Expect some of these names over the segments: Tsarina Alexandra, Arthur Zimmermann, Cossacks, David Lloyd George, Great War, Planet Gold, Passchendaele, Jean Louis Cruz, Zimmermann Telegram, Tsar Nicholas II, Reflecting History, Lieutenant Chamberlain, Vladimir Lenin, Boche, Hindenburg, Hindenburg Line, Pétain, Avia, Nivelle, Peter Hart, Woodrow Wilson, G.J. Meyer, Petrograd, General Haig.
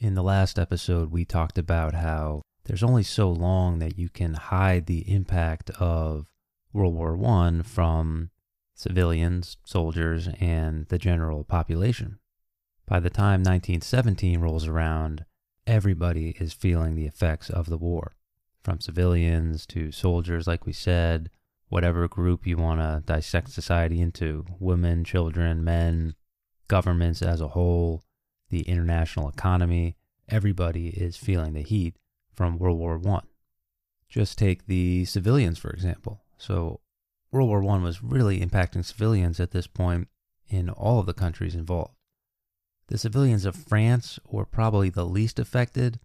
In the last episode, we talked about how there's only so long that you can hide the impact of World War I from civilians, soldiers, and the general population. By the time 1917 rolls around, everybody is feeling the effects of the war, from civilians to soldiers, like we said, whatever group you want to dissect society into, women, children, men, governments as a whole, the international economy, everybody is feeling the heat from World War I. Just take the civilians, for example. So World War I was really impacting civilians at this point in all of the countries involved. The civilians of France were probably the least affected,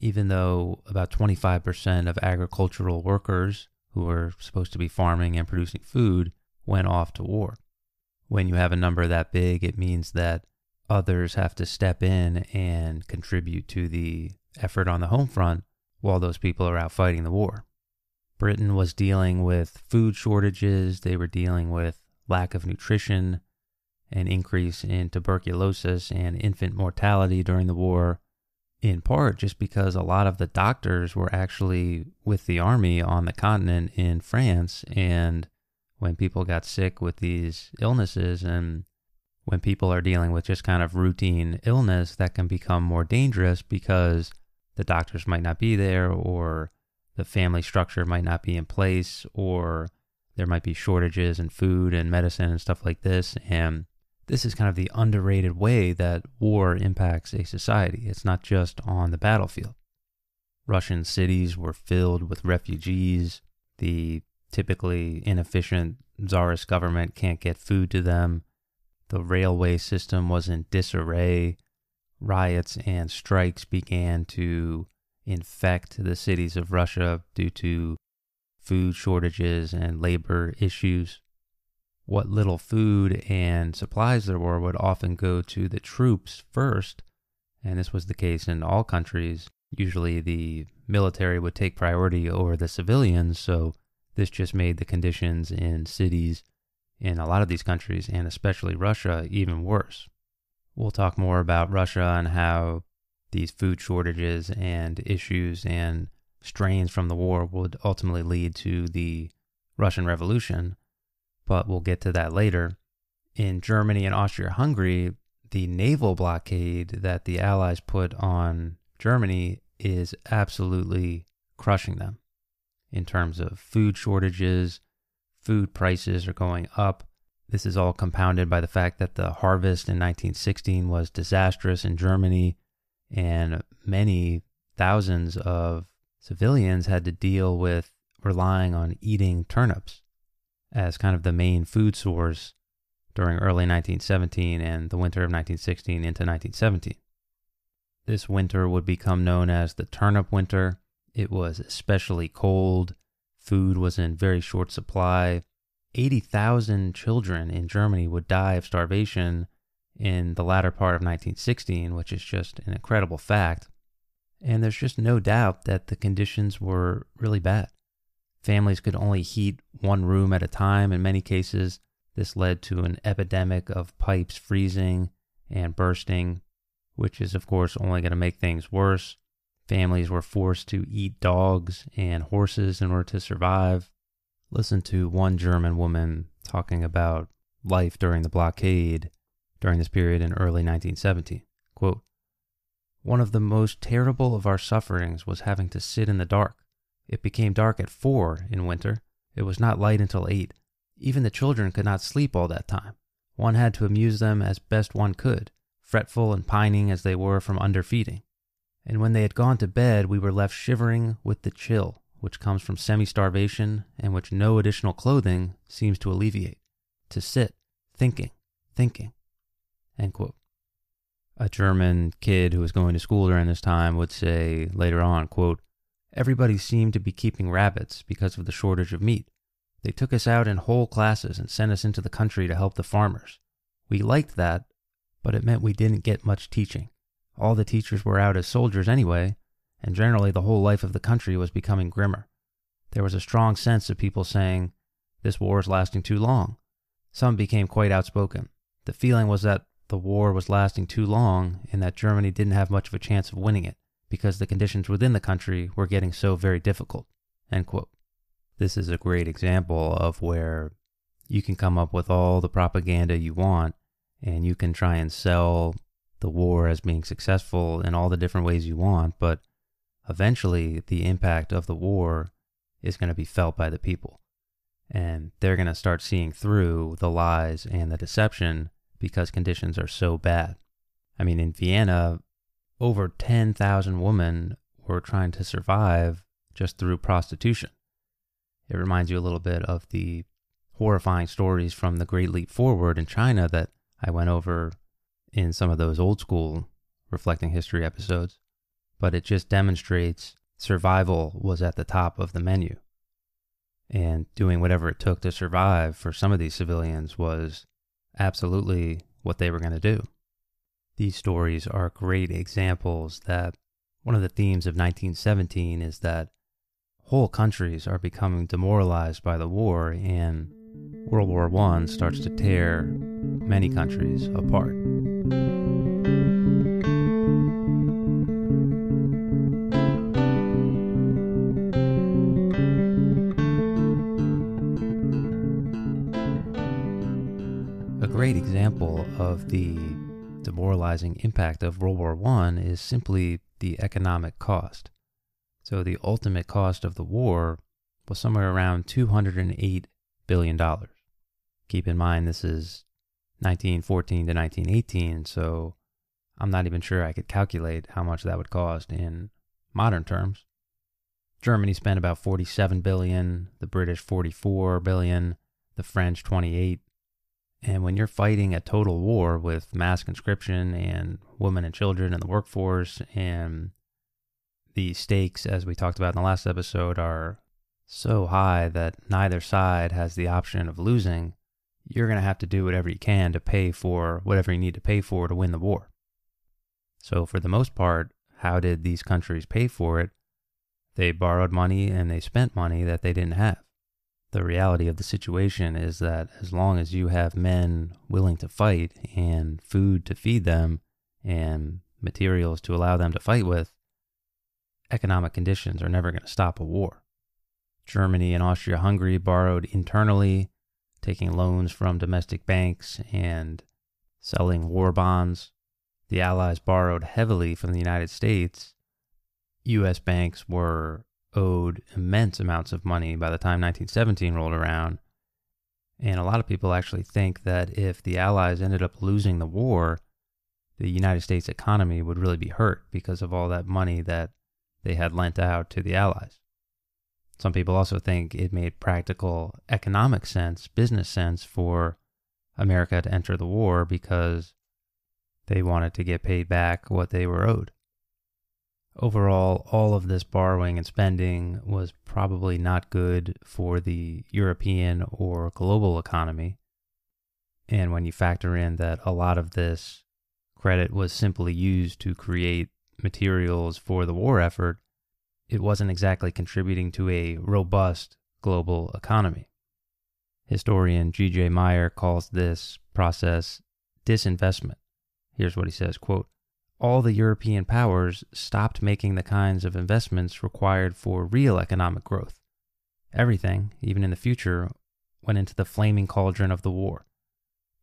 even though about 25% of agricultural workers who were supposed to be farming and producing food went off to war. When you have a number that big, it means that others have to step in and contribute to the effort on the home front while those people are out fighting the war. Britain was dealing with food shortages, they were dealing with lack of nutrition, an increase in tuberculosis and infant mortality during the war, in part just because a lot of the doctors were actually with the army on the continent in France, and when people got sick with these illnesses and when people are dealing with just kind of routine illness, that can become more dangerous because the doctors might not be there, or the family structure might not be in place, or there might be shortages in food and medicine and stuff like this. And this is kind of the underrated way that war impacts a society. It's not just on the battlefield. Russian cities were filled with refugees. The typically inefficient Tsarist government can't get food to them. The railway system was in disarray. Riots and strikes began to infect the cities of Russia due to food shortages and labor issues. What little food and supplies there were would often go to the troops first, and this was the case in all countries. Usually the military would take priority over the civilians, so this just made the conditions in cities in a lot of these countries, and especially Russia, even worse. We'll talk more about Russia and how these food shortages and issues and strains from the war would ultimately lead to the Russian Revolution, but we'll get to that later. In Germany and Austria-Hungary, the naval blockade that the Allies put on Germany is absolutely crushing them in terms of food shortages. Food prices are going up. This is all compounded by the fact that the harvest in 1916 was disastrous in Germany, and many thousands of civilians had to deal with relying on eating turnips as kind of the main food source during early 1917 and the winter of 1916 into 1917. This winter would become known as the turnip winter. It was especially cold. Food was in very short supply. 80,000 children in Germany would die of starvation in the latter part of 1916, which is just an incredible fact. And there's just no doubt that the conditions were really bad. Families could only heat one room at a time. In many cases, this led to an epidemic of pipes freezing and bursting, which is, of course, only going to make things worse. Families were forced to eat dogs and horses in order to survive. Listen to one German woman talking about life during the blockade during this period in early 1917. Quote, "One of the most terrible of our sufferings was having to sit in the dark. It became dark at 4 in winter. It was not light until 8. Even the children could not sleep all that time. One had to amuse them as best one could, fretful and pining as they were from underfeeding. And when they had gone to bed, we were left shivering with the chill, which comes from semi-starvation and which no additional clothing seems to alleviate. To sit, thinking. End quote. A German kid who was going to school during this time would say later on, quote, "Everybody seemed to be keeping rabbits because of the shortage of meat. They took us out in whole classes and sent us into the country to help the farmers. We liked that, but it meant we didn't get much teaching. All the teachers were out as soldiers anyway, and generally the whole life of the country was becoming grimmer. There was a strong sense of people saying, 'This war is lasting too long.' Some became quite outspoken. The feeling was that the war was lasting too long and that Germany didn't have much of a chance of winning it because the conditions within the country were getting so very difficult." End quote. This is a great example of where you can come up with all the propaganda you want, and you can try and sell the war as being successful in all the different ways you want, but eventually the impact of the war is going to be felt by the people. And they're going to start seeing through the lies and the deception because conditions are so bad. I mean, in Vienna, over 10,000 women were trying to survive just through prostitution. It reminds you a little bit of the horrifying stories from the Great Leap Forward in China that I went over in some of those old school Reflecting History episodes, but it just demonstrates survival was at the top of the menu. And doing whatever it took to survive for some of these civilians was absolutely what they were going to do. These stories are great examples that one of the themes of 1917 is that whole countries are becoming demoralized by the war, and World War I starts to tear many countries apart. A great example of the demoralizing impact of World War I is simply the economic cost. So the ultimate cost of the war was somewhere around $208 billion. Keep in mind, this is 1914 to 1918, so I'm not even sure I could calculate how much that would cost in modern terms. Germany spent about $47 billion, the British $44 billion, the French $28. And when you're fighting a total war with mass conscription and women and children in the workforce, and the stakes, as we talked about in the last episode, are so high that neither side has the option of losing, you're going to have to do whatever you can to pay for whatever you need to pay for to win the war. So for the most part, how did these countries pay for it? They borrowed money and they spent money that they didn't have. The reality of the situation is that as long as you have men willing to fight and food to feed them and materials to allow them to fight with, economic conditions are never going to stop a war. Germany and Austria-Hungary borrowed internally, taking loans from domestic banks and selling war bonds. The Allies borrowed heavily from the United States. U.S. banks were owed immense amounts of money by the time 1917 rolled around. And a lot of people actually think that if the Allies ended up losing the war, the United States economy would really be hurt because of all that money that they had lent out to the Allies. Some people also think it made practical economic sense, business sense, for America to enter the war because they wanted to get paid back what they were owed. Overall, all of this borrowing and spending was probably not good for the European or global economy. And when you factor in that a lot of this credit was simply used to create materials for the war effort, it wasn't exactly contributing to a robust global economy. Historian G.J. Meyer calls this process disinvestment. Here's what he says, quote, "All the European powers stopped making the kinds of investments required for real economic growth. Everything, even in the future, went into the flaming cauldron of the war.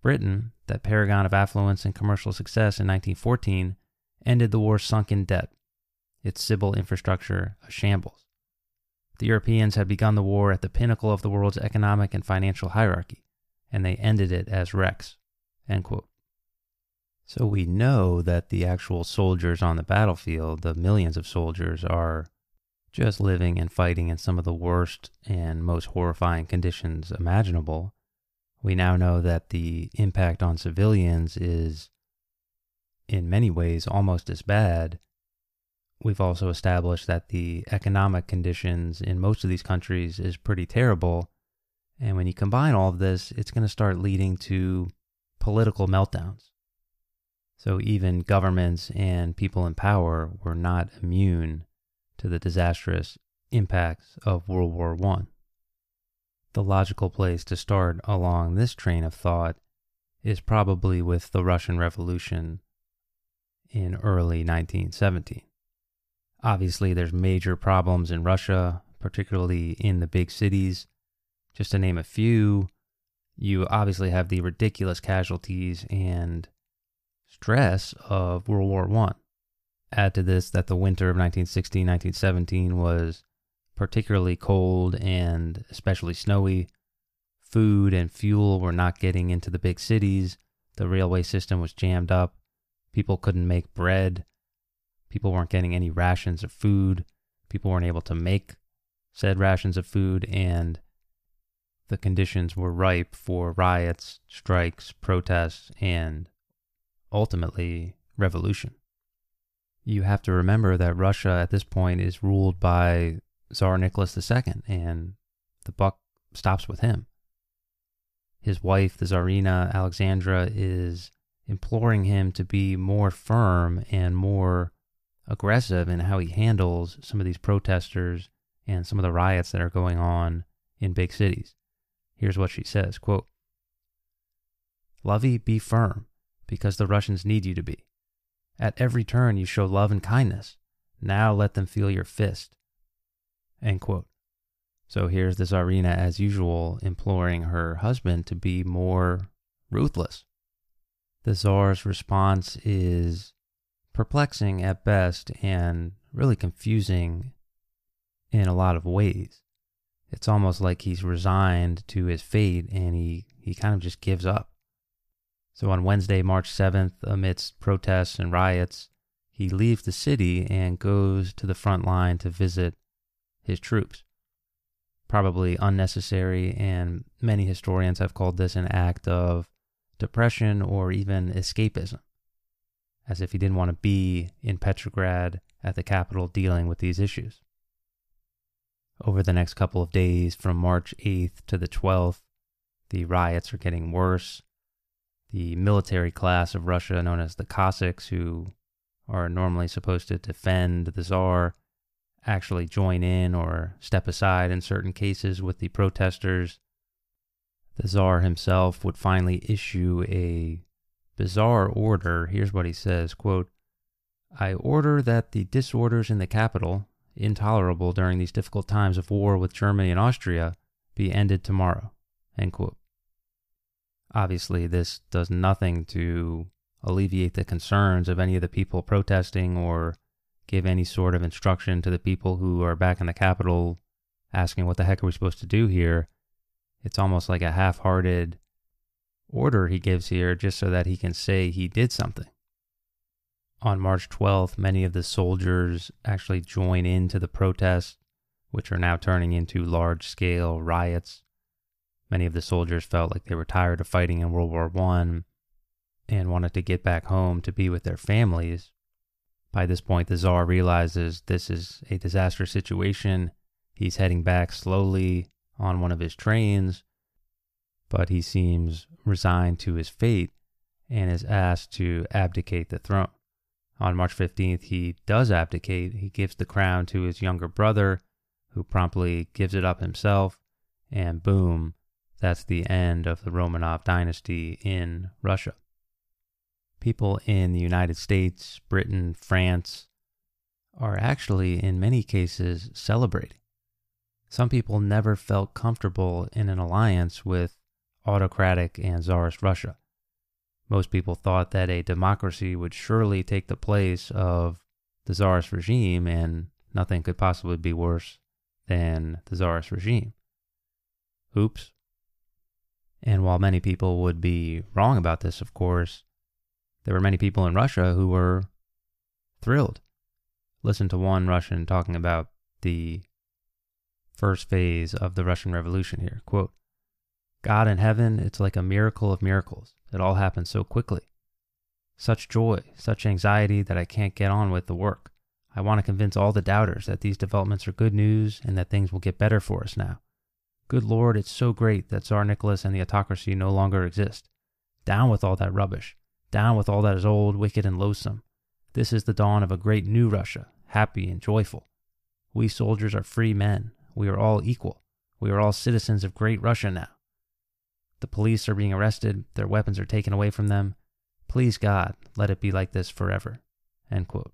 Britain, that paragon of affluence and commercial success in 1914, ended the war sunk in debt, its civil infrastructure a shambles. The Europeans had begun the war at the pinnacle of the world's economic and financial hierarchy, and they ended it as wrecks." End quote. So we know that the actual soldiers on the battlefield, the millions of soldiers, are just living and fighting in some of the worst and most horrifying conditions imaginable. We now know that the impact on civilians is in many ways almost as bad. We've also established that the economic conditions in most of these countries is pretty terrible. And when you combine all of this, it's going to start leading to political meltdowns. So even governments and people in power were not immune to the disastrous impacts of World War I. The logical place to start along this train of thought is probably with the Russian Revolution in early 1917. Obviously, there's major problems in Russia, particularly in the big cities. Just to name a few, you obviously have the ridiculous casualties and stress of World War I. Add to this that the winter of 1916-1917 was particularly cold and especially snowy. Food and fuel were not getting into the big cities. The railway system was jammed up. People couldn't make bread. People weren't getting any rations of food. People weren't able to make said rations of food, and the conditions were ripe for riots, strikes, protests, and ultimately revolution. You have to remember that Russia at this point is ruled by Tsar Nicholas II, and the buck stops with him. His wife, the Tsarina Alexandra, is imploring him to be more firm and more aggressive in how he handles some of these protesters and some of the riots that are going on in big cities. Here's what she says, quote, "Lovey, be firm, because the Russians need you to be. At every turn you show love and kindness. Now let them feel your fist." End quote. So here's the Tsarina, as usual, imploring her husband to be more ruthless. The Tsar's response is perplexing at best and really confusing in a lot of ways. It's almost like he's resigned to his fate and he kind of just gives up. So on Wednesday, March 7th, amidst protests and riots, he leaves the city and goes to the front line to visit his troops. Probably unnecessary, and many historians have called this an act of depression or even escapism, as if he didn't want to be in Petrograd at the capital dealing with these issues. Over the next couple of days, from March 8th to the 12th, the riots are getting worse. The military class of Russia, known as the Cossacks, who are normally supposed to defend the Tsar, actually join in or step aside in certain cases with the protesters. The Tsar himself would finally issue a bizarre order. Here's what he says, quote, "I order that the disorders in the capital, intolerable during these difficult times of war with Germany and Austria, be ended tomorrow," end quote. Obviously, this does nothing to alleviate the concerns of any of the people protesting or give any sort of instruction to the people who are back in the capital asking what the heck are we supposed to do here. It's almost like a half-hearted order he gives here just so that he can say he did something. On March 12th, many of the soldiers actually join into the protests, which are now turning into large-scale riots. Many of the soldiers felt like they were tired of fighting in World War I and wanted to get back home to be with their families. By this point, the Tsar realizes this is a disastrous situation. He's heading back slowly on one of his trains, but he seems resigned to his fate and is asked to abdicate the throne. On March 15th, he does abdicate. He gives the crown to his younger brother, who promptly gives it up himself, and boom, that's the end of the Romanov dynasty in Russia. People in the United States, Britain, France are actually in many cases celebrating. Some people never felt comfortable in an alliance with autocratic and Tsarist Russia. Most people thought that a democracy would surely take the place of the Tsarist regime, and nothing could possibly be worse than the Tsarist regime. Oops. And while many people would be wrong about this, of course, there were many people in Russia who were thrilled. Listen to one Russian talking about the first phase of the Russian Revolution here. Quote, "God in heaven, it's like a miracle of miracles. It all happened so quickly. Such joy, such anxiety that I can't get on with the work. I want to convince all the doubters that these developments are good news and that things will get better for us now. Good Lord, it's so great that Tsar Nicholas and the autocracy no longer exist. Down with all that rubbish. Down with all that is old, wicked, and loathsome. This is the dawn of a great new Russia, happy and joyful. We soldiers are free men. We are all equal. We are all citizens of great Russia now. The police are being arrested, their weapons are taken away from them. Please God, let it be like this forever." End quote.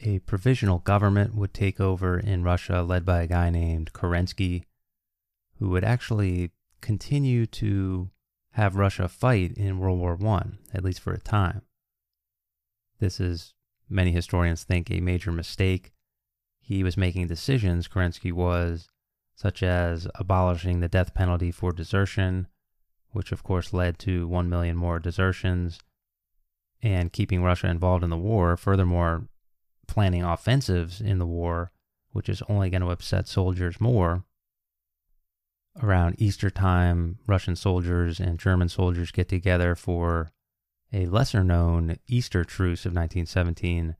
A provisional government would take over in Russia, led by a guy named Kerensky, who would actually continue to have Russia fight in World War I, at least for a time. This is, many historians think, a major mistake. He was making decisions, Kerensky was, such as abolishing the death penalty for desertion, which of course led to 1 million more desertions, and keeping Russia involved in the war. Furthermore, planning offensives in the war, which is only going to upset soldiers more. Around Easter time, Russian soldiers and German soldiers get together for a lesser-known Easter truce of 1917,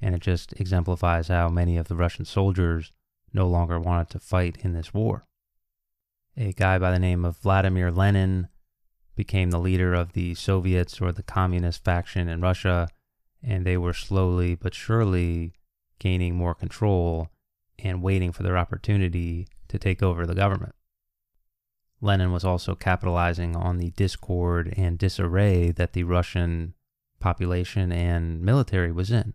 and it just exemplifies how many of the Russian soldiers no longer wanted to fight in this war. A guy by the name of Vladimir Lenin became the leader of the Soviets, or the communist faction in Russia, and they were slowly but surely gaining more control and waiting for their opportunity to take over the government. Lenin was also capitalizing on the discord and disarray that the Russian population and military was in.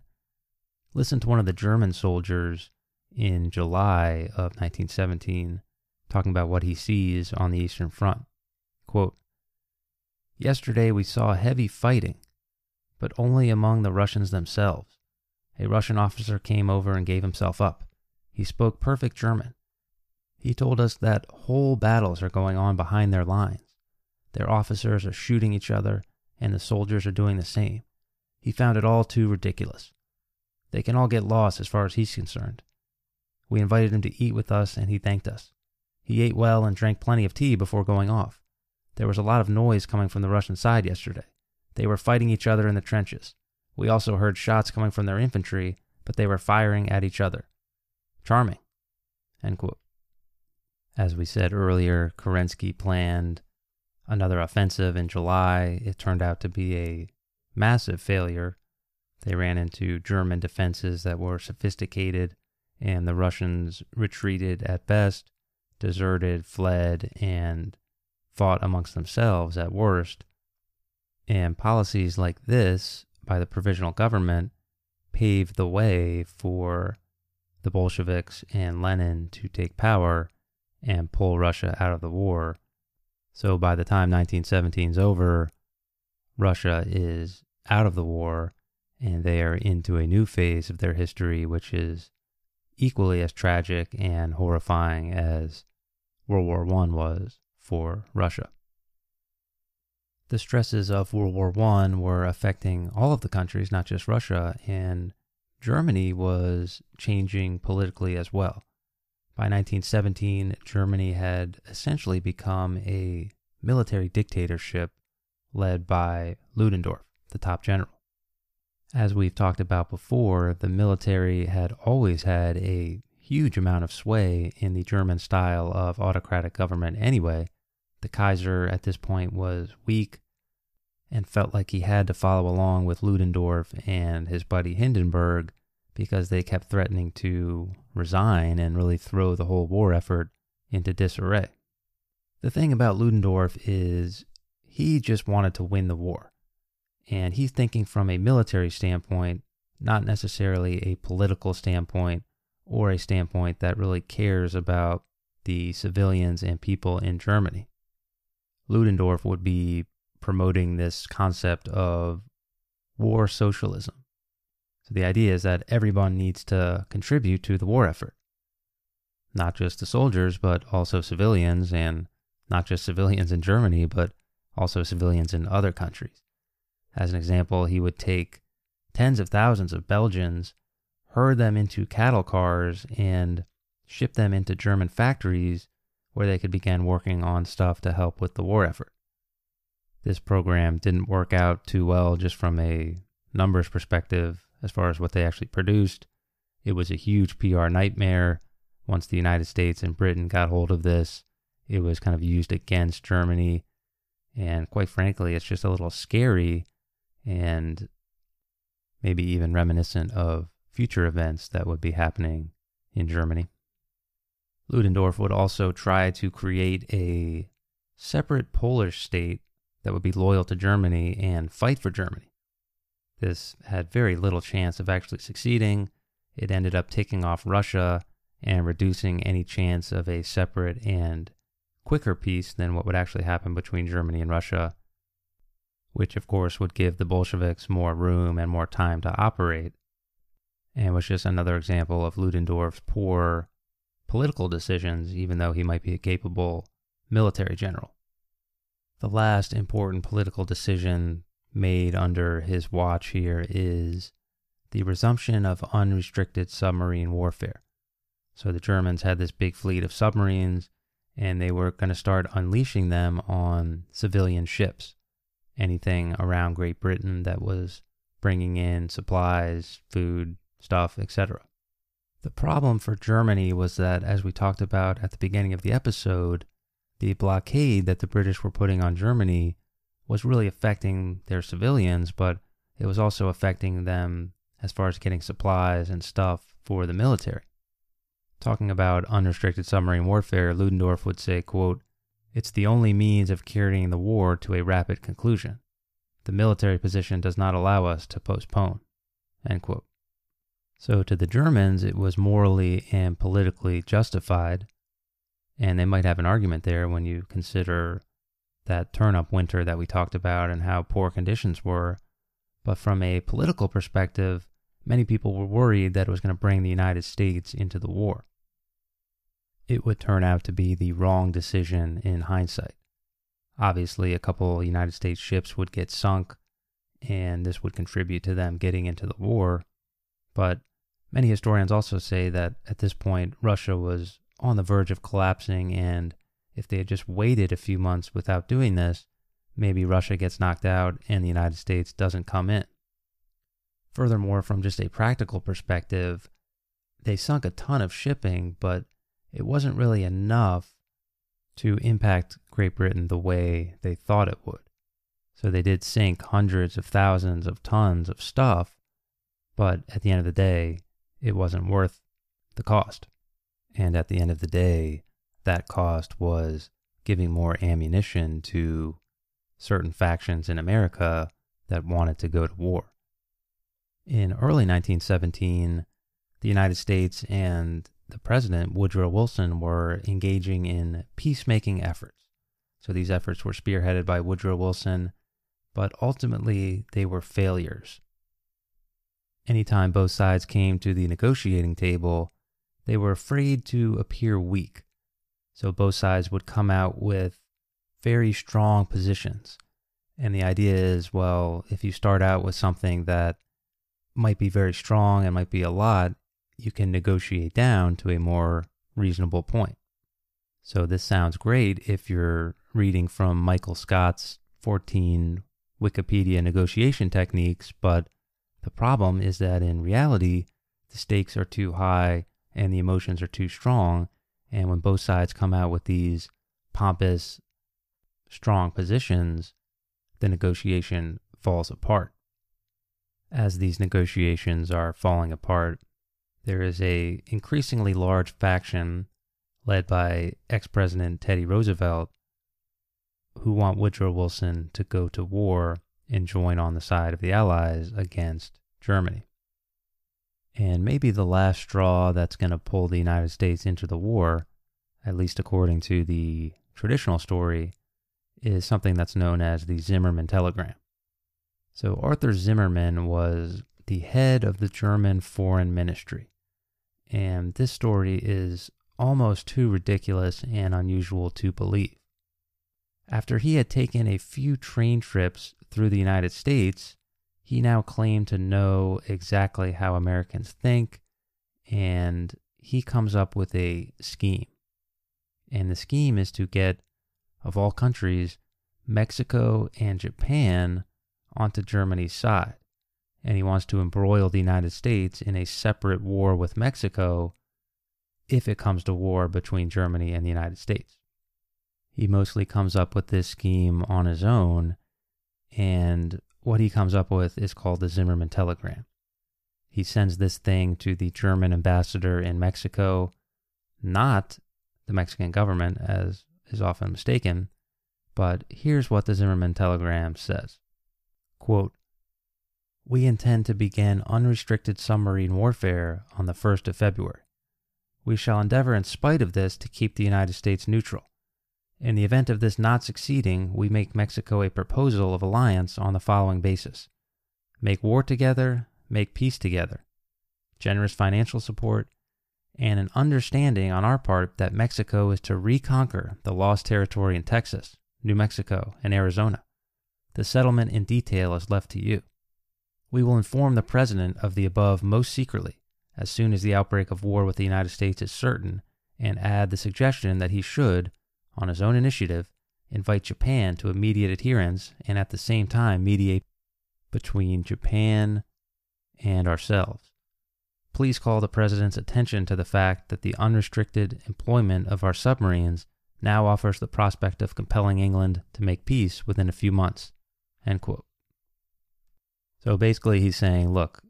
Listen to one of the German soldiers in July of 1917 talking about what he sees on the Eastern Front. Quote, "Yesterday we saw heavy fighting, but only among the Russians themselves. A Russian officer came over and gave himself up. He spoke perfect German. He told us that whole battles are going on behind their lines. Their officers are shooting each other, and the soldiers are doing the same. He found it all too ridiculous. They can all get lost as far as he's concerned. We invited him to eat with us, and he thanked us. He ate well and drank plenty of tea before going off. There was a lot of noise coming from the Russian side yesterday. They were fighting each other in the trenches. We also heard shots coming from their infantry, but they were firing at each other. Charming." End quote. As we said earlier, Kerensky planned another offensive in July. It turned out to be a massive failure. They ran into German defenses that were sophisticated, and the Russians retreated at best, deserted, fled, and fought amongst themselves at worst. And policies like this by the provisional government paved the way for the Bolsheviks and Lenin to take power and pull Russia out of the war. So by the time 1917 is over, Russia is out of the war, and they are into a new phase of their history, which is equally as tragic and horrifying as World War I was for Russia. The stresses of World War I were affecting all of the countries, not just Russia, and Germany was changing politically as well. By 1917, Germany had essentially become a military dictatorship led by Ludendorff, the top general. As we've talked about before, the military had always had a huge amount of sway in the German style of autocratic government anyway. The Kaiser at this point was weak and felt like he had to follow along with Ludendorff and his buddy Hindenburg, because they kept threatening to resign and really throw the whole war effort into disarray. The thing about Ludendorff is he just wanted to win the war, and he's thinking from a military standpoint, not necessarily a political standpoint or a standpoint that really cares about the civilians and people in Germany. Ludendorff would be promoting this concept of war socialism. So the idea is that everyone needs to contribute to the war effort. Not just the soldiers, but also civilians, and not just civilians in Germany, but also civilians in other countries. As an example, he would take tens of thousands of Belgians, herd them into cattle cars, and ship them into German factories where they could begin working on stuff to help with the war effort. This program didn't work out too well just from a numbers perspective as far as what they actually produced. It was a huge PR nightmare. Once the United States and Britain got hold of this, it was kind of used against Germany. And quite frankly, it's just a little scary and maybe even reminiscent of future events that would be happening in Germany. Ludendorff would also try to create a separate Polish state that would be loyal to Germany and fight for Germany. This had very little chance of actually succeeding. It ended up taking off Russia and reducing any chance of a separate and quicker peace than what would actually happen between Germany and Russia, which of course would give the Bolsheviks more room and more time to operate, and was just another example of Ludendorff's poor political decisions, even though he might be a capable military general. The last important political decision made under his watch here is the resumption of unrestricted submarine warfare. So the Germans had this big fleet of submarines, and they were going to start unleashing them on civilian ships. Anything around Great Britain that was bringing in supplies, food, stuff, etc. The problem for Germany was that, as we talked about at the beginning of the episode, the blockade that the British were putting on Germany was really affecting their civilians, but it was also affecting them as far as getting supplies and stuff for the military. Talking about unrestricted submarine warfare, Ludendorff would say, quote, "It's the only means of carrying the war to a rapid conclusion. The military position does not allow us to postpone." End quote. So to the Germans, it was morally and politically justified, and they might have an argument there when you consider that turnip winter that we talked about and how poor conditions were. But from a political perspective, many people were worried that it was going to bring the United States into the war. It would turn out to be the wrong decision in hindsight. Obviously, a couple United States ships would get sunk, and this would contribute to them getting into the war. But many historians also say that at this point, Russia was on the verge of collapsing, and if they had just waited a few months without doing this, maybe Russia gets knocked out and the United States doesn't come in. Furthermore, from just a practical perspective, they sunk a ton of shipping, but it wasn't really enough to impact Great Britain the way they thought it would. So they did sink hundreds of thousands of tons of stuff, but at the end of the day, it wasn't worth the cost. And at the end of the day, that cost was giving more ammunition to certain factions in America that wanted to go to war. In early 1917, the United States and the president, Woodrow Wilson, were engaging in peacemaking efforts. So these efforts were spearheaded by Woodrow Wilson, but ultimately they were failures. Anytime both sides came to the negotiating table, they were afraid to appear weak. So both sides would come out with very strong positions. And the idea is, well, if you start out with something that might be very strong and might be a lot, you can negotiate down to a more reasonable point. So this sounds great if you're reading from Michael Scott's 14 Wikipedia negotiation techniques, but the problem is that in reality, the stakes are too high and the emotions are too strong, and when both sides come out with these pompous, strong positions, the negotiation falls apart. As these negotiations are falling apart, there is an increasingly large faction led by ex-president Teddy Roosevelt who want Woodrow Wilson to go to war and join on the side of the Allies against Germany. And maybe the last straw that's going to pull the United States into the war, at least according to the traditional story, is something that's known as the Zimmermann Telegram. So Arthur Zimmermann was the head of the German Foreign Ministry, and this story is almost too ridiculous and unusual to believe. After he had taken a few train trips through the United States, he now claimed to know exactly how Americans think, and he comes up with a scheme. And the scheme is to get, of all countries, Mexico and Japan onto Germany's side. And he wants to embroil the United States in a separate war with Mexico if it comes to war between Germany and the United States. He mostly comes up with this scheme on his own, and what he comes up with is called the Zimmermann Telegram. He sends this thing to the German ambassador in Mexico, not the Mexican government, as is often mistaken. but here's what the Zimmermann Telegram says. Quote, "We intend to begin unrestricted submarine warfare on the 1st of February. We shall endeavor in spite of this to keep the United States neutral. In the event of this not succeeding, we make Mexico a proposal of alliance on the following basis. Make war together, make peace together. Generous financial support, and an understanding on our part that Mexico is to reconquer the lost territory in Texas, New Mexico, and Arizona. The settlement in detail is left to you. We will inform the President of the above most secretly, as soon as the outbreak of war with the United States is certain, and add the suggestion that he should, on his own initiative, invite Japan to immediate adherence and at the same time mediate between Japan and ourselves. Please call the President's attention to the fact that the unrestricted employment of our submarines now offers the prospect of compelling England to make peace within a few months." End quote. So basically he's saying, look,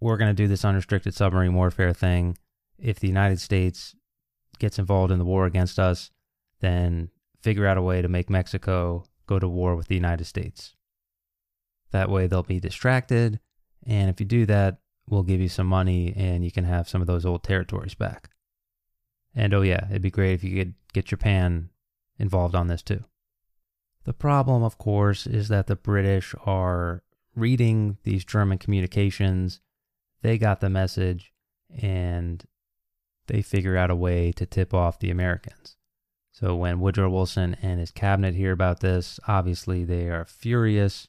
we're going to do this unrestricted submarine warfare thing. If the United States gets involved in the war against us, then figure out a way to make Mexico go to war with the United States. That way they'll be distracted, and if you do that, we'll give you some money and you can have some of those old territories back. And oh yeah, it'd be great if you could get Japan involved on this too. The problem, of course, is that the British are reading these German communications. They got the message and they figure out a way to tip off the Americans. So when Woodrow Wilson and his cabinet hear about this, obviously they are furious.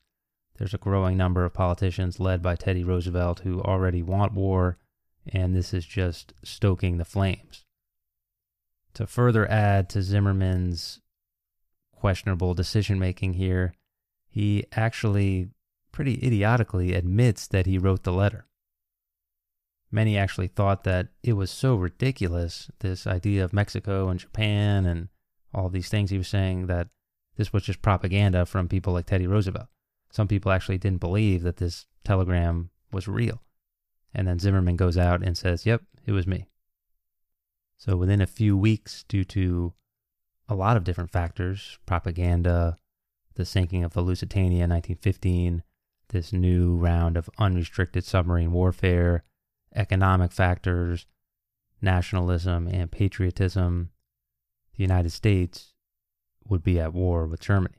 There's a growing number of politicians led by Teddy Roosevelt who already want war, and this is just stoking the flames. To further add to Zimmermann's questionable decision-making here, he actually pretty idiotically admits that he wrote the letter. Many actually thought that it was so ridiculous, this idea of Mexico and Japan and all these things he was saying, that this was just propaganda from people like Teddy Roosevelt. Some people actually didn't believe that this telegram was real. And then Zimmermann goes out and says, yep, it was me. So within a few weeks, due to a lot of different factors, propaganda, the sinking of the Lusitania in 1915, this new round of unrestricted submarine warfare, economic factors, nationalism and patriotism, the United States would be at war with Germany.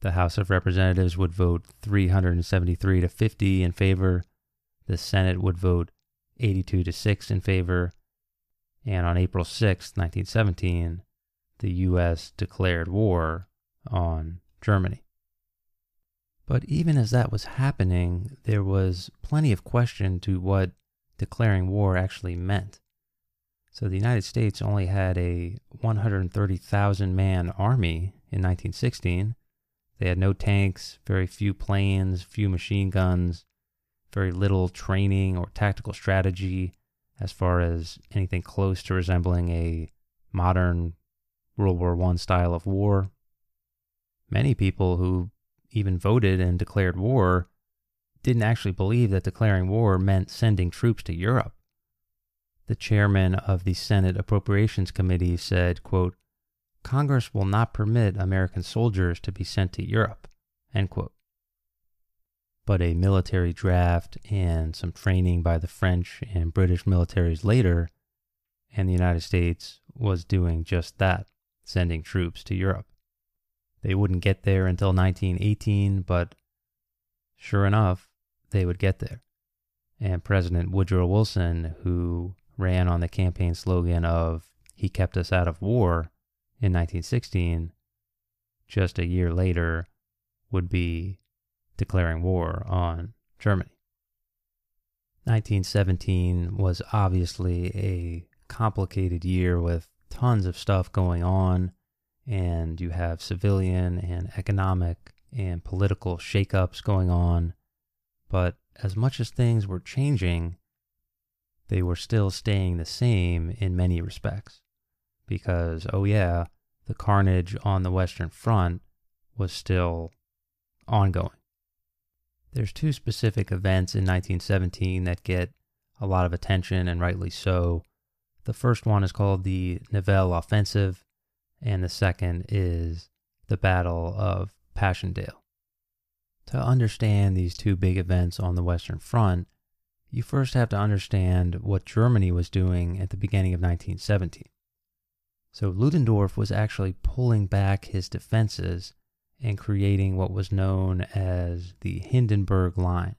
The House of Representatives would vote 373 to 50 in favor. The Senate would vote 82 to 6 in favor. And on April 6, 1917, the U.S. declared war on Germany. But even as that was happening, there was plenty of question to what declaring war actually meant. So the United States only had a 130,000-man army in 1916. They had no tanks, very few planes, few machine guns, very little training or tactical strategy as far as anything close to resembling a modern World War I style of war. Many people who even voted and declared war didn't actually believe that declaring war meant sending troops to Europe. The chairman of the Senate Appropriations Committee said, quote, "Congress will not permit American soldiers to be sent to Europe," end quote. But a military draft and some training by the French and British militaries later, and the United States was doing just that, sending troops to Europe. They wouldn't get there until 1918, but sure enough, they would get there. And President Woodrow Wilson, who ran on the campaign slogan of, "He kept us out of war," in 1916, just a year later, would be declaring war on Germany. 1917 was obviously a complicated year with tons of stuff going on, and you have civilian and economic and political shakeups going on, but as much as things were changing, they were still staying the same in many respects. Because, oh yeah, the carnage on the Western Front was still ongoing. There's two specific events in 1917 that get a lot of attention, and rightly so. The first one is called the Nivelle Offensive, and the second is the Battle of Passchendaele. To understand these two big events on the Western Front, you first have to understand what Germany was doing at the beginning of 1917. So Ludendorff was actually pulling back his defenses and creating what was known as the Hindenburg Line.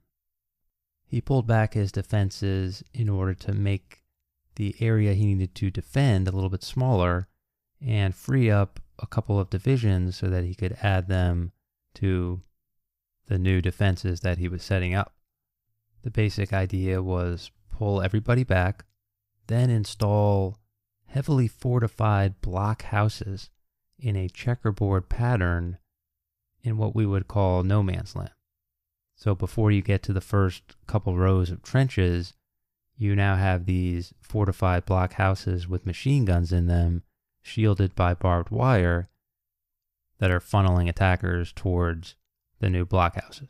He pulled back his defenses in order to make the area he needed to defend a little bit smaller and free up a couple of divisions so that he could add them to the new defenses that he was setting up. The basic idea was pull everybody back, then install heavily fortified blockhouses in a checkerboard pattern in what we would call no man's land. So before you get to the first couple rows of trenches, you now have these fortified blockhouses with machine guns in them, shielded by barbed wire, that are funneling attackers towards the new blockhouses.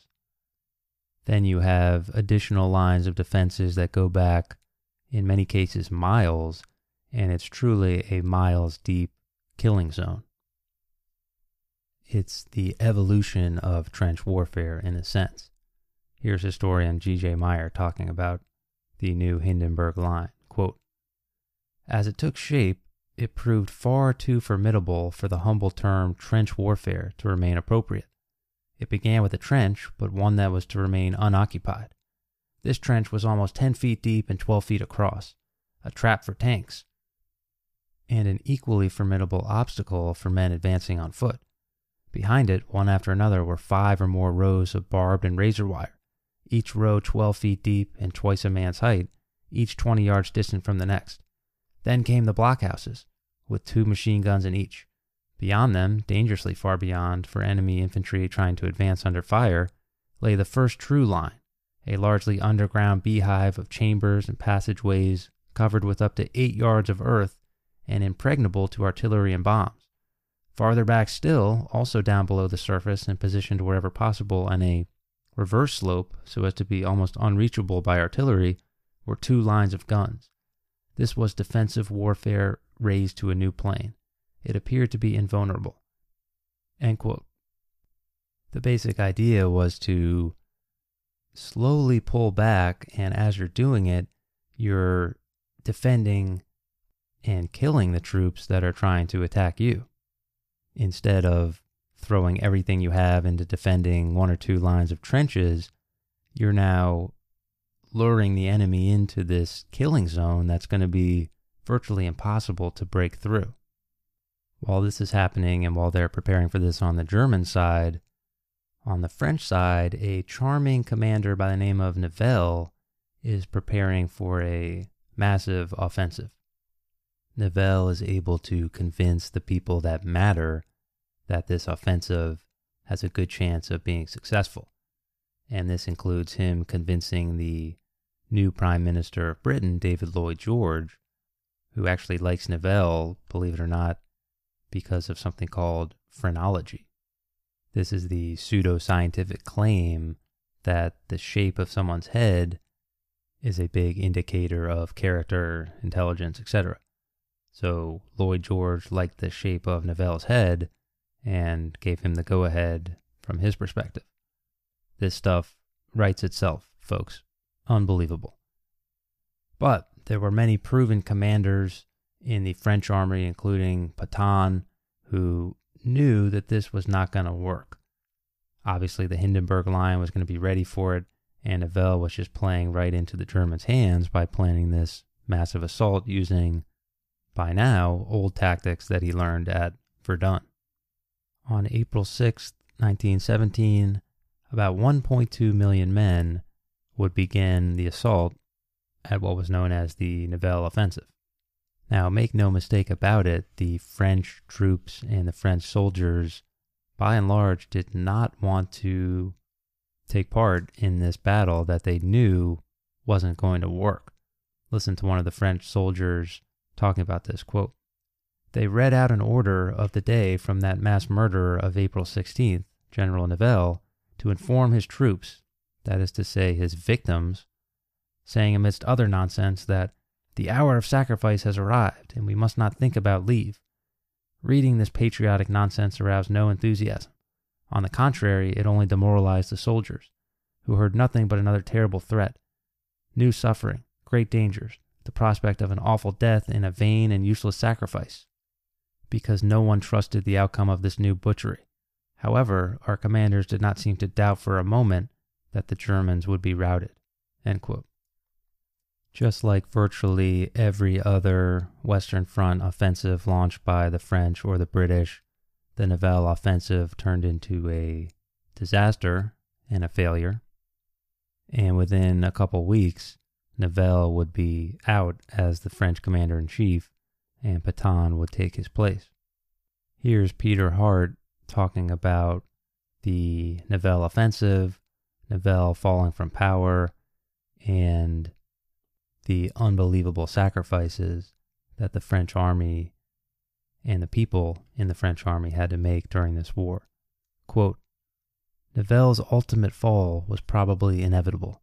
Then you have additional lines of defenses that go back, in many cases, miles, and it's truly a miles-deep killing zone. It's the evolution of trench warfare in a sense. Here's historian G.J. Meyer talking about the new Hindenburg Line. Quote, "As it took shape, it proved far too formidable for the humble term trench warfare to remain appropriate. It began with a trench, but one that was to remain unoccupied. This trench was almost 10 feet deep and 12 feet across, a trap for tanks, and an equally formidable obstacle for men advancing on foot. Behind it, one after another, were 5 or more rows of barbed and razor wire, each row 12 feet deep and twice a man's height, each 20 yards distant from the next. Then came the blockhouses, with 2 machine guns in each. Beyond them, dangerously far beyond, for enemy infantry trying to advance under fire, lay the first true line, a largely underground beehive of chambers and passageways covered with up to 8 yards of earth and impregnable to artillery and bombs. Farther back still, also down below the surface and positioned wherever possible on a reverse slope so as to be almost unreachable by artillery, were 2 lines of guns. This was defensive warfare raised to a new plane. It appeared to be invulnerable." End quote. The basic idea was to slowly pull back, and as you're doing it, you're defending and killing the troops that are trying to attack you, instead of throwing everything you have into defending 1 or 2 lines of trenches. You're now luring the enemy into this killing zone that's going to be virtually impossible to break through. While this is happening and while they're preparing for this on the German side, on the French side, a charming commander by the name of Nivelle is preparing for a massive offensive. Nivelle is able to convince the people that matter that this offensive has a good chance of being successful. And this includes him convincing the new Prime Minister of Britain, David Lloyd George, who actually likes Nivelle, believe it or not, because of something called phrenology. This is the pseudo-scientific claim that the shape of someone's head is a big indicator of character, intelligence, etc. So Lloyd George liked the shape of Nivelle's head and gave him the go-ahead from his perspective. This stuff writes itself, folks. Unbelievable. But there were many proven commanders in the French army, including Pétain, who knew that this was not going to work. Obviously, the Hindenburg Line was going to be ready for it, and Nivelle was just playing right into the Germans' hands by planning this massive assault using, by now, old tactics that he learned at Verdun. On April 6, 1917, about 1.2 million men would begin the assault at what was known as the Nivelle Offensive. Now, make no mistake about it, the French troops and the French soldiers, by and large, did not want to take part in this battle that they knew wasn't going to work. Listen to one of the French soldiers talking about this, quote, "They read out an order of the day from that mass murderer of April 16th, General Nivelle, to inform his troops, that is to say his victims, saying amidst other nonsense that the hour of sacrifice has arrived and we must not think about leave. Reading this patriotic nonsense aroused no enthusiasm. On the contrary, it only demoralized the soldiers, who heard nothing but another terrible threat, new suffering, great dangers, the prospect of an awful death in a vain and useless sacrifice, because no one trusted the outcome of this new butchery. However, our commanders did not seem to doubt for a moment that the Germans would be routed." End quote. Just like virtually every other Western Front offensive launched by the French or the British, the Nivelle Offensive turned into a disaster and a failure. And within a couple weeks, Nivelle would be out as the French commander-in-chief, and Pétain would take his place. Here's Peter Hart talking about the Nivelle Offensive, Nivelle falling from power, and the unbelievable sacrifices that the French army and the people in the French army had to make during this war. Quote, "Nivelle's ultimate fall was probably inevitable.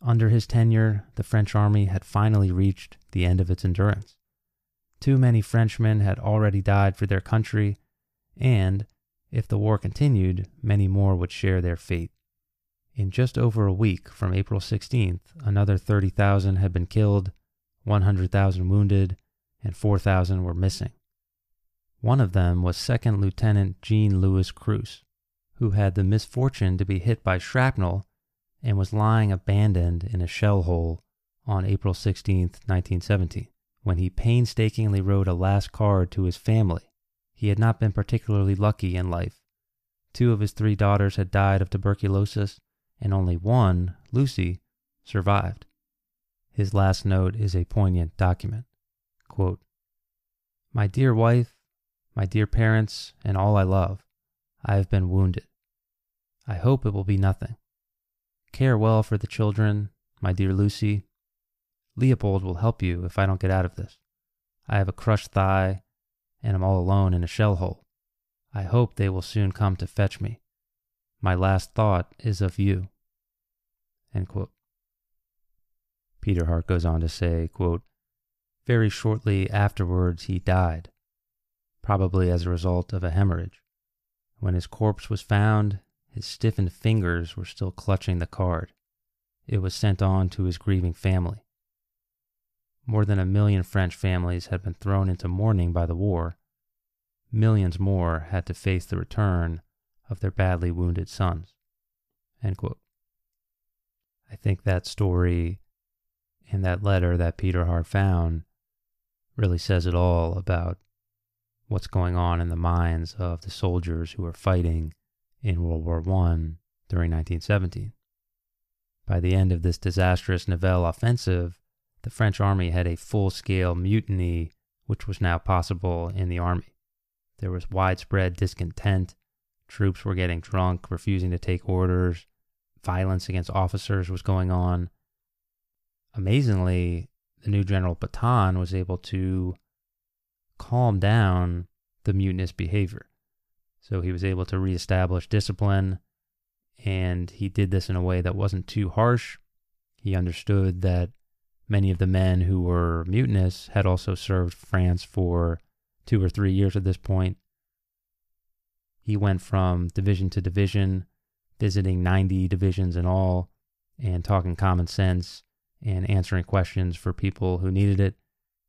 Under his tenure, the French army had finally reached the end of its endurance. Too many Frenchmen had already died for their country, and, if the war continued, many more would share their fate. In just over a week, from April 16th, another 30,000 had been killed, 100,000 wounded, and 4,000 were missing. One of them was Second Lieutenant Jean Louis Cruz, who had the misfortune to be hit by shrapnel and was lying abandoned in a shell hole on April 16th, 1917, when he painstakingly wrote a last card to his family. He had not been particularly lucky in life. Two of his three daughters had died of tuberculosis, and only one, Lucy, survived. His last note is a poignant document. Quote, "My dear wife, my dear parents, and all I love, I have been wounded. I hope it will be nothing. Care well for the children, my dear Lucy. Leopold will help you if I don't get out of this. I have a crushed thigh, and am all alone in a shell hole. I hope they will soon come to fetch me. My last thought is of you." End quote. Peter Hart goes on to say, quote, "Very shortly afterwards he died, probably as a result of a hemorrhage. When his corpse was found, his stiffened fingers were still clutching the card. It was sent on to his grieving family. More than 1 million French families had been thrown into mourning by the war. Millions more had to face the return of their badly wounded sons." End quote. I think that story and that letter that Peter Hart found really says it all about what's going on in the minds of the soldiers who were fighting in World War I during 1917. By the end of this disastrous Nivelle offensive, the French army had a full-scale mutiny, which was now possible in the army. There was widespread discontent. Troops were getting drunk, refusing to take orders. Violence against officers was going on. Amazingly, the new General Pétain was able to calm down the mutinous behavior. So he was able to reestablish discipline, and he did this in a way that wasn't too harsh. He understood that many of the men who were mutinous had also served France for 2 or 3 years at this point. He went from division to division, visiting 90 divisions in all, and talking common sense and answering questions for people who needed it.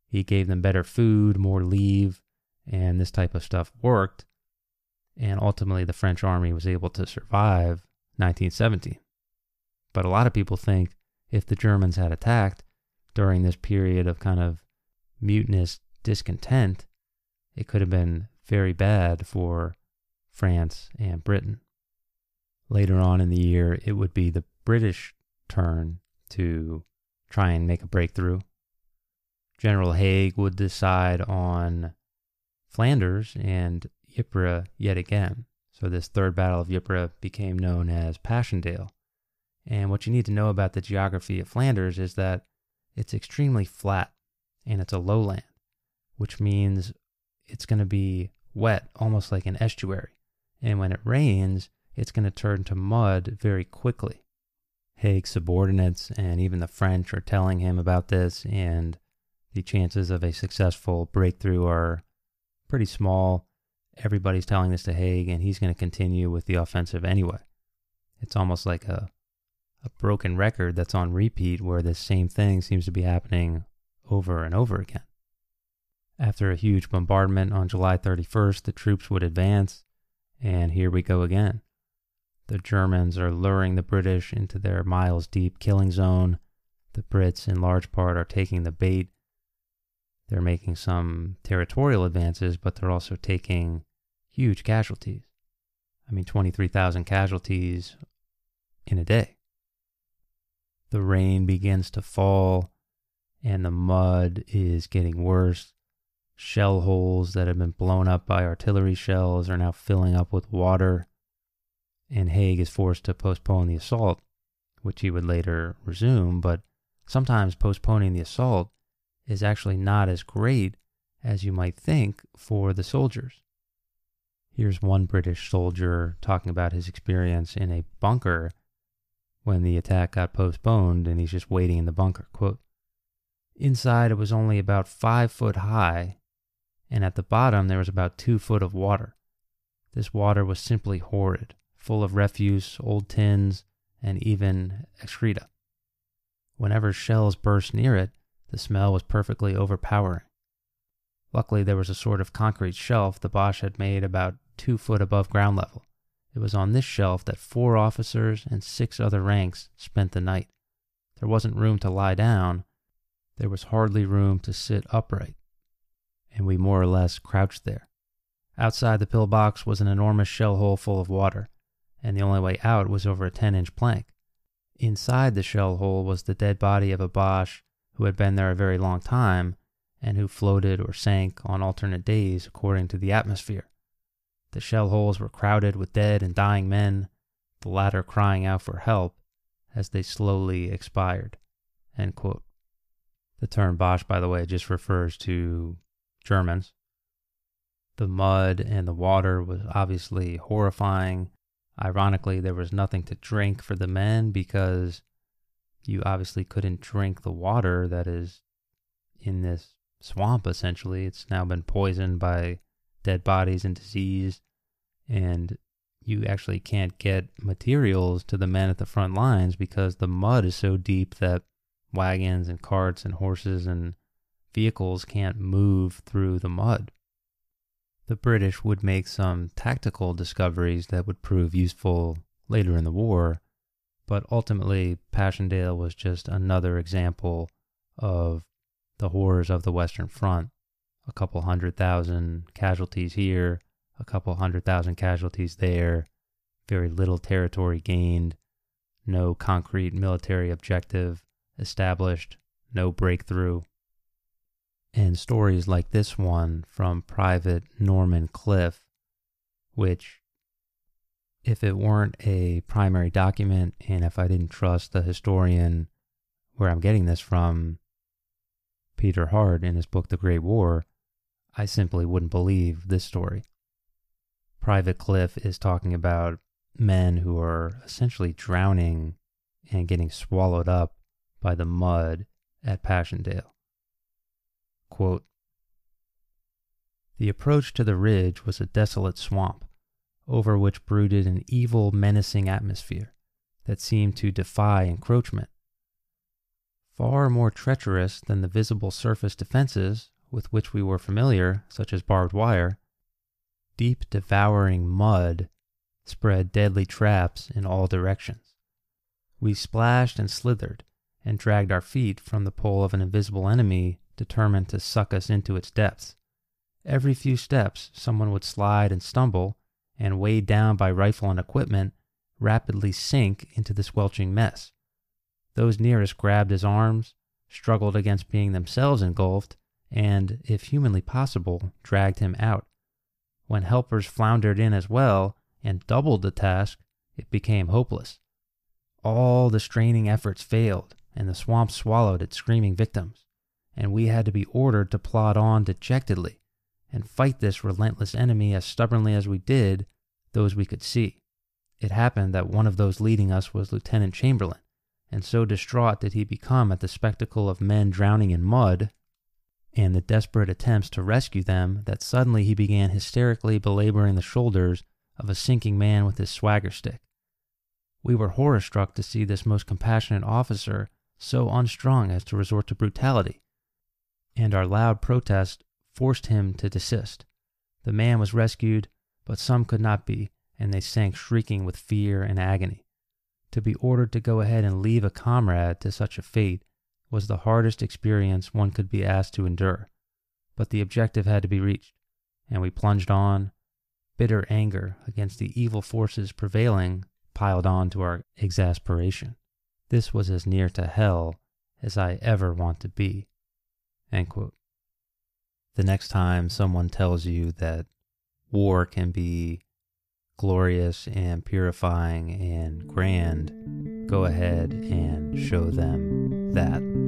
He gave them better food, more leave, and this type of stuff worked. And ultimately, the French army was able to survive 1917. But a lot of people think if the Germans had attacked during this period of kind of mutinous discontent, it could have been very bad for France and Britain. Later on in the year, it would be the British turn to try and make a breakthrough. General Haig would decide on Flanders and Ypres yet again. So this third Battle of Ypres became known as Passchendaele. And what you need to know about the geography of Flanders is that it's extremely flat and it's a lowland, which means it's going to be wet, almost like an estuary. And when it rains, it's going to turn to mud very quickly. Haig's subordinates and even the French are telling him about this, and the chances of a successful breakthrough are pretty small. Everybody's telling this to Haig, and he's going to continue with the offensive anyway. It's almost like a broken record that's on repeat, where the same thing seems to be happening over and over again. After a huge bombardment on July 31st, the troops would advance, and here we go again. The Germans are luring the British into their miles-deep killing zone. The Brits, in large part, are taking the bait. They're making some territorial advances, but they're also taking huge casualties. I mean, 23,000 casualties in a day. The rain begins to fall, and the mud is getting worse. Shell holes that have been blown up by artillery shells are now filling up with water, and Haig is forced to postpone the assault, which he would later resume, but sometimes postponing the assault is actually not as great as you might think for the soldiers. Here's one British soldier talking about his experience in a bunker when the attack got postponed, and he's just waiting in the bunker. Quote, "Inside it was only about 5 foot high, and at the bottom there was about 2 foot of water. This water was simply horrid, full of refuse, old tins, and even excreta. Whenever shells burst near it, the smell was perfectly overpowering. Luckily, there was a sort of concrete shelf the Boche had made about 2 foot above ground level. It was on this shelf that 4 officers and 6 other ranks spent the night. There wasn't room to lie down. There was hardly room to sit upright, and we more or less crouched there. Outside the pillbox was an enormous shell hole full of water, and the only way out was over a 10-inch plank. Inside the shell hole was the dead body of a Boche who had been there a very long time, and who floated or sank on alternate days according to the atmosphere. The shell holes were crowded with dead and dying men, the latter crying out for help as they slowly expired." End quote. The term Boche, by the way, just refers to Germans. The mud and the water was obviously horrifying. Ironically, there was nothing to drink for the men, because you obviously couldn't drink the water that is in this swamp, essentially. It's now been poisoned by dead bodies and disease, and you actually can't get materials to the men at the front lines because the mud is so deep that wagons and carts and horses and vehicles can't move through the mud. The British would make some tactical discoveries that would prove useful later in the war, but ultimately Passchendaele was just another example of the horrors of the Western Front. A couple 100,000 casualties here, a couple 100,000 casualties there, very little territory gained, no concrete military objective established, no breakthrough. And stories like this one from Private Norman Cliff, which, if it weren't a primary document and if I didn't trust the historian where I'm getting this from, Peter Hart, in his book The Great War, I simply wouldn't believe this story. Private Cliff is talking about men who are essentially drowning and getting swallowed up by the mud at Passchendaele. Quote, "The approach to the ridge was a desolate swamp, over which brooded an evil, menacing atmosphere that seemed to defy encroachment. Far more treacherous than the visible surface defenses with which we were familiar, such as barbed wire, deep devouring mud spread deadly traps in all directions. We splashed and slithered and dragged our feet from the pull of an invisible enemy determined to suck us into its depths. Every few steps someone would slide and stumble, and weighed down by rifle and equipment, rapidly sink into the squelching mess. Those nearest grabbed his arms, struggled against being themselves engulfed, and, if humanly possible, dragged him out. When helpers floundered in as well and doubled the task, it became hopeless. All the straining efforts failed, and the swamp swallowed its screaming victims, and we had to be ordered to plod on dejectedly and fight this relentless enemy as stubbornly as we did those we could see. It happened that one of those leading us was Lieutenant Chamberlain, and so distraught did he become at the spectacle of men drowning in mud, and the desperate attempts to rescue them that suddenly he began hysterically belaboring the shoulders of a sinking man with his swagger stick. We were horror-struck to see this most compassionate officer so unstrung as to resort to brutality, and our loud protest forced him to desist. The man was rescued, but some could not be, and they sank shrieking with fear and agony. To be ordered to go ahead and leave a comrade to such a fate was the hardest experience one could be asked to endure, but the objective had to be reached, and we plunged on, bitter anger against the evil forces prevailing piled on to our exasperation. This was as near to hell as I ever want to be." End quote. The next time someone tells you that war can be glorious and purifying and grand, go ahead and show them that.